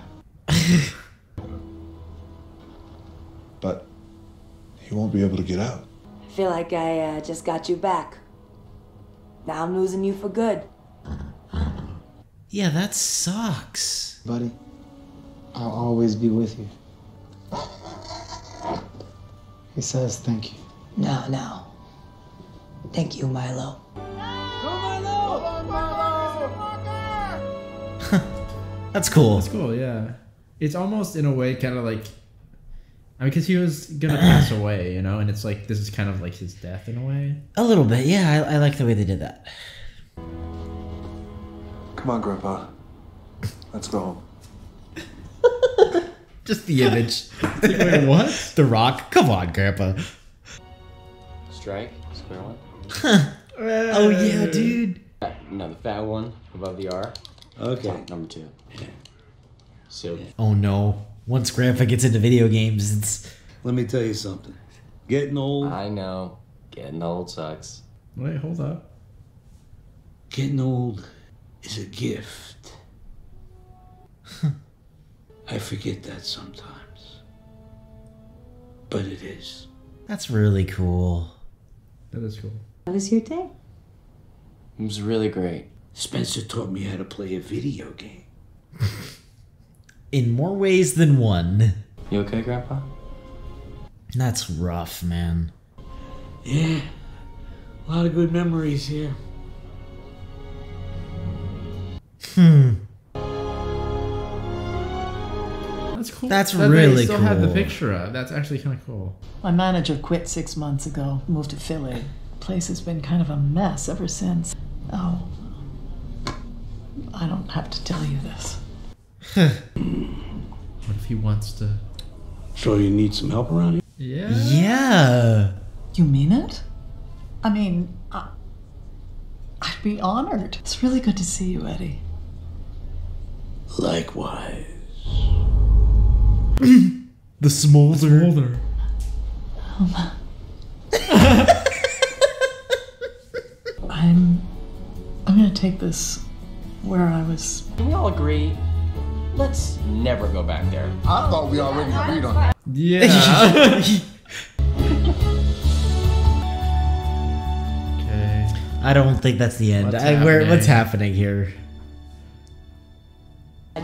But he won't be able to get out. I feel like I just got you back. Now I'm losing you for good. Yeah, that sucks. Buddy, I'll always be with you. He says thank you. No, no. Thank you, Milo. Go, Milo! Go, Milo! That's cool. That's cool, yeah. It's almost, in a way, kind of like... I mean, because he was going to pass away, you know? And it's like, this is kind of like his death, in a way. A little bit, yeah. I like the way they did that. Come on, Grandpa. Let's go home. Just the image. Wait, what? The Rock? Come on, Grandpa. strike, square one. Oh yeah, dude. No, the fat one above the R. Okay. Clock number 2. So. Oh no. Once Grandpa gets into video games, it's... Let me tell you something. Getting old... I know. Getting old sucks. Wait, hold up. Getting old is a gift. I forget that sometimes. But it is. That's really cool. That is cool. How was your day? It was really great. Spencer taught me how to play a video game. In more ways than one. You okay, Grandpa? That's rough, man. Yeah. A lot of good memories here. That's cool. That's really cool. I still have the picture of. That's actually kind of cool. My manager quit 6 months ago. Moved to Philly. Place has been kind of a mess ever since. Oh, I don't have to tell you this. What if he wants to? So you need some help around here? Yeah. Yeah. You mean it? I mean, I'd be honored. It's really good to see you, Eddie. Likewise. The smolder. The smolder. I'm gonna take this where I was. Can we all agree? Let's never go back there. I thought we already agreed on that. Yeah. Okay. I don't think that's the end. What's happening here?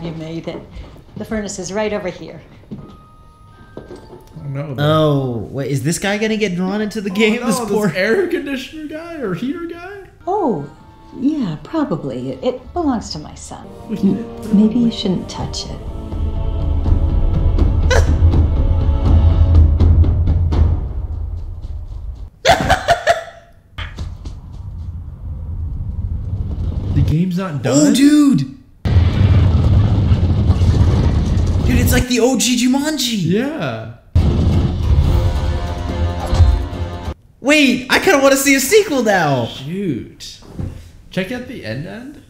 You made it. The furnace is right over here. No, oh, wait, is this guy gonna get drawn into the game? This poor air conditioner guy or heater guy? Oh, yeah, probably. It belongs to my son. Maybe you shouldn't touch it. The game's not done. Oh, dude! Dude, it's like the OG Jumanji. Yeah. Wait, I kind of want to see a sequel now. Shoot, check out the end.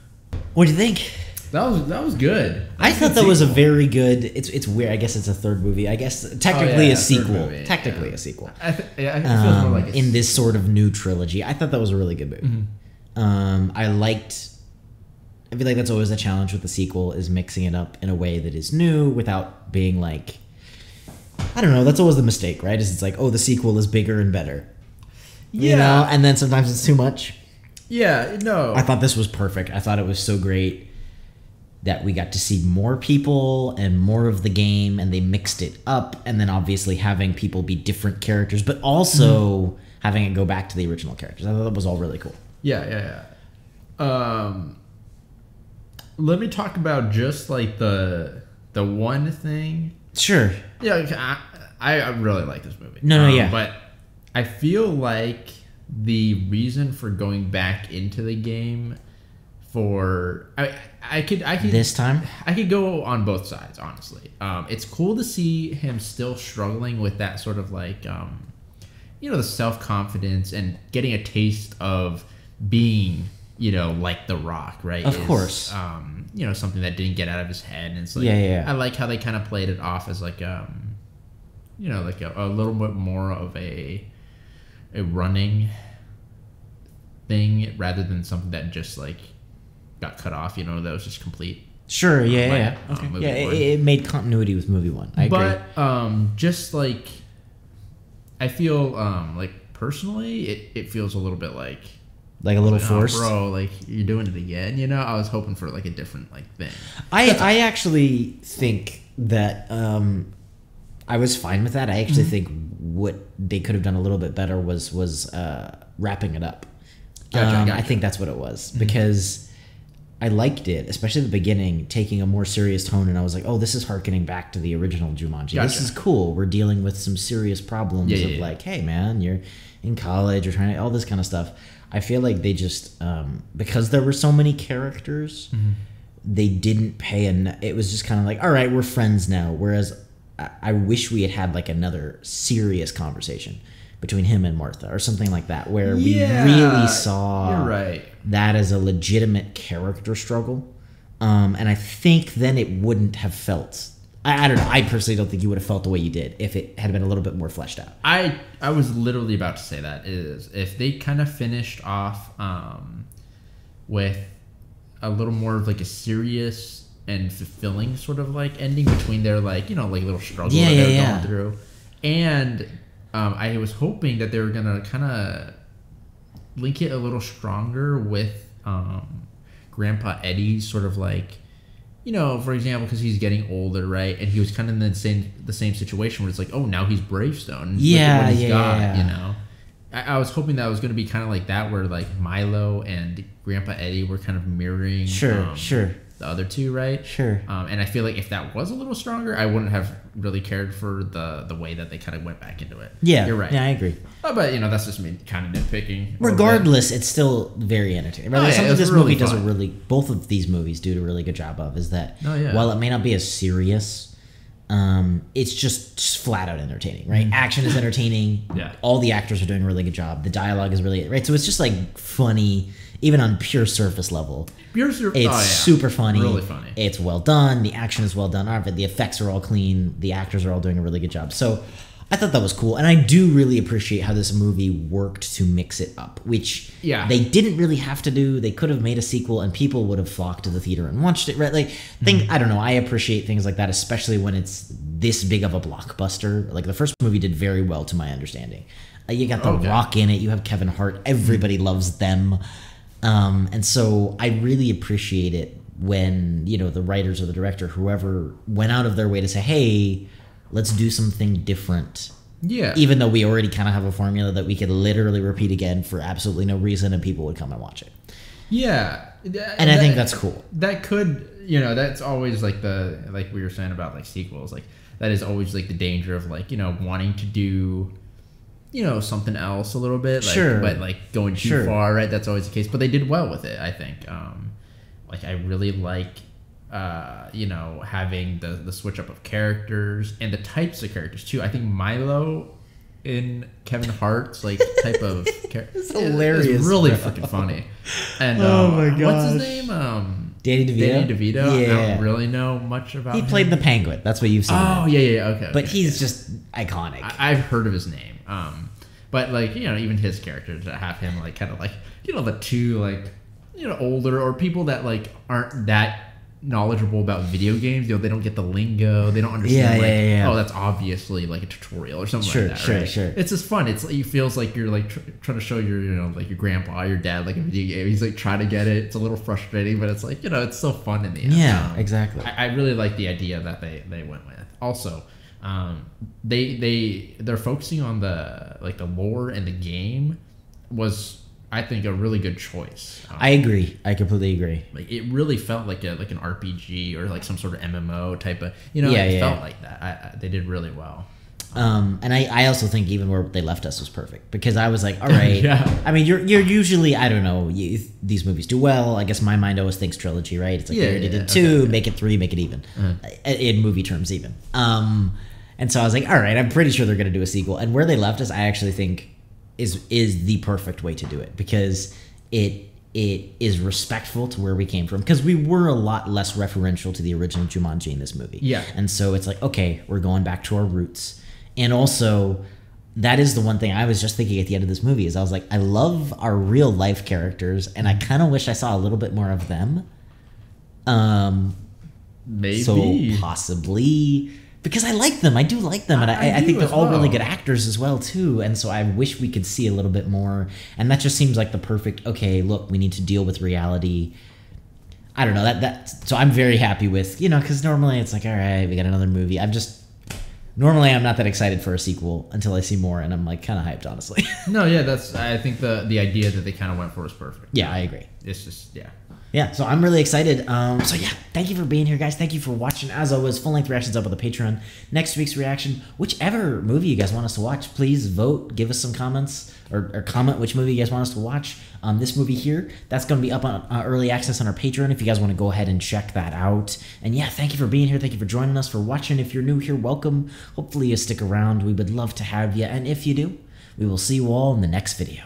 What do you think? That was good. I thought that was a very good. It's weird. I guess it's a third movie. I guess technically a sequel. Technically a sequel. I feel more like in this sort of new trilogy. I thought that was a really good movie. Mm-hmm. I feel like that's always a challenge with the sequel is mixing it up in a way that is new without being like. I don't know. That's always the mistake, right? Is it's like, oh, the sequel is bigger and better. Yeah. You know, and then sometimes it's too much. Yeah, no. I thought this was perfect. I thought it was so great that we got to see more people and more of the game, and they mixed it up, and then obviously having people be different characters, but also having it go back to the original characters. I thought that was all really cool. Yeah. Let me talk about just like the one thing. Sure. Yeah, I really like this movie. No, yeah. But I feel like the reason for going back into the game for I could this time I could go on both sides, honestly. It's cool to see him still struggling with that sort of like you know, the self-confidence and getting a taste of being, you know, like The Rock, right? Of course. You know, something that didn't get out of his head, and it's like I like how they kind of played it off as like you know, like a little bit more of a running thing rather than something that just like got cut off, you know, that was just complete. Sure, it made continuity with movie one. I agree. Just like I feel like personally it feels a little bit like a little forced. Bro, like you're doing it again, you know? I was hoping for like a different like thing. I actually think that I was fine with that. I actually think what they could have done a little bit better was wrapping it up. Gotcha. I think that's what it was, because I liked it, especially at the beginning, taking a more serious tone, and I was like, oh, this is harkening back to the original Jumanji. Gotcha. This is cool. We're dealing with some serious problems of like, hey, man, you're in college, you're trying to, all this kind of stuff. I feel like they just, because there were so many characters, they didn't pay enough. It was just kind of like, all right, we're friends now, whereas I wish we had like another serious conversation, between him and Martha or something like that, where we really saw that as a legitimate character struggle. And I think then it wouldn't have felt... I don't know. I personally don't think you would have felt the way you did if it had been a little bit more fleshed out. I was literally about to say that is if they kind of finished off with a little more of like a serious and fulfilling sort of like ending between their like, you know, like little struggle that they're going through. And I was hoping that they were going to kind of link it a little stronger with Grandpa Eddie's sort of like, you know, for example, because he's getting older, right? And he was kind of in the same situation where it's like, oh, now he's Bravestone. Yeah, you know? I was hoping that it was going to be kind of like that, where like Milo and Grandpa Eddie were kind of mirroring the other two, right? Sure. And I feel like if that was a little stronger, I wouldn't have really cared for the way that they kind of went back into it. Yeah. You're right. Yeah, I agree. But, you know, that's just me kind of nitpicking. Regardless, it's still very entertaining. Something this movie does a really... Both of these movies do a really good job of is that while it may not be as serious, it's just flat out entertaining, right? Mm-hmm. Action is entertaining. Yeah. All the actors are doing a really good job. The dialogue is really... Right? So it's just like funny... Even on pure surface level, it's super funny. Really funny. It's well done. The action is well done. The effects are all clean. The actors are all doing a really good job. So I thought that was cool. And I do really appreciate how this movie worked to mix it up, which they didn't really have to do. They could have made a sequel and people would have flocked to the theater and watched it. Right? Like, I don't know. I appreciate things like that, especially when it's this big of a blockbuster. Like the first movie did very well to my understanding. You got The Rock in it. You have Kevin Hart. Everybody loves them. And so I really appreciate it when, you know, the writers or the director, whoever, went out of their way to say, hey, let's do something different. Yeah. Even though we already kind of have a formula that we could literally repeat again for absolutely no reason and people would come and watch it. Yeah. And I think that's cool. That could, you know, that's always like like we were saying about like sequels, like that is always like the danger of like, you know, wanting to do... you know, something else a little bit, like, but like going too far, right? That's always the case. But they did well with it, I think. Like I really like, you know, having the switch up of characters and the types of characters too. I think Milo in Kevin Hart's like type of character is hilarious. It's really freaking funny. And oh my gosh, what's his name? Danny DeVito. Danny DeVito. Yeah. I don't really know much about him. He played the Penguin. That's what you've seen. Oh, yeah. Okay. But he's just iconic. I've heard of his name. But like, you know, even his character, to have him like kind of like, you know, the two like, you know, older or people that like aren't that knowledgeable about video games, you know, they don't get the lingo, they don't understand oh, that's obviously like a tutorial or something like that. Sure. It's just fun. It's like, it feels like you're like trying to show your, you know, like your grandpa, your dad, like a video game. He's like trying to get it. It's a little frustrating, but it's like, you know, it's so fun in the end. Yeah, exactly. I really like the idea that they went with. Also, they're focusing on the like the lore and the game was, I think, a really good choice. I agree. I completely agree. Like it really felt like an RPG or like some sort of MMO type of, you know, felt like that. They did really well. And I also think even where they left us was perfect, because I was like, all right. I mean, you're usually, I don't know, these movies do well. I guess my mind always thinks trilogy, right? It's like they already did two, make it three, make it even in movie terms, even. And so I was like, all right, I'm pretty sure they're going to do a sequel. And where they left us, I actually think is the perfect way to do it, because it is respectful to where we came from, because we were a lot less referential to the original Jumanji in this movie. Yeah. And so it's like, okay, we're going back to our roots. And also, that is the one thing I was just thinking at the end of this movie is I was like, I love our real life characters, and I kind of wish I saw a little bit more of them. Maybe. So possibly... Because I like them. I do like them. And I think they're all really good actors as well, too. And so I wish we could see a little bit more. And that just seems like the perfect, okay, look, we need to deal with reality. I don't know. So I'm very happy with, you know, because normally it's like, all right, we got another movie. Normally I'm not that excited for a sequel until I see more. And I'm like kind of hyped, honestly. No, yeah, I think the idea that they kind of went for is perfect. Yeah, I agree. It's just, yeah. Yeah, so I'm really excited. So yeah, thank you for being here, guys. Thank you for watching. As always, full-length reactions up on the Patreon. Next week's reaction, whichever movie you guys want us to watch, please vote. Give us some comments or comment which movie you guys want us to watch. This movie here, that's going to be up on early access on our Patreon if you guys want to go ahead and check that out. And yeah, thank you for being here. Thank you for joining us, for watching. If you're new here, welcome. Hopefully you stick around. We would love to have you. And if you do, We will see you all in the next video.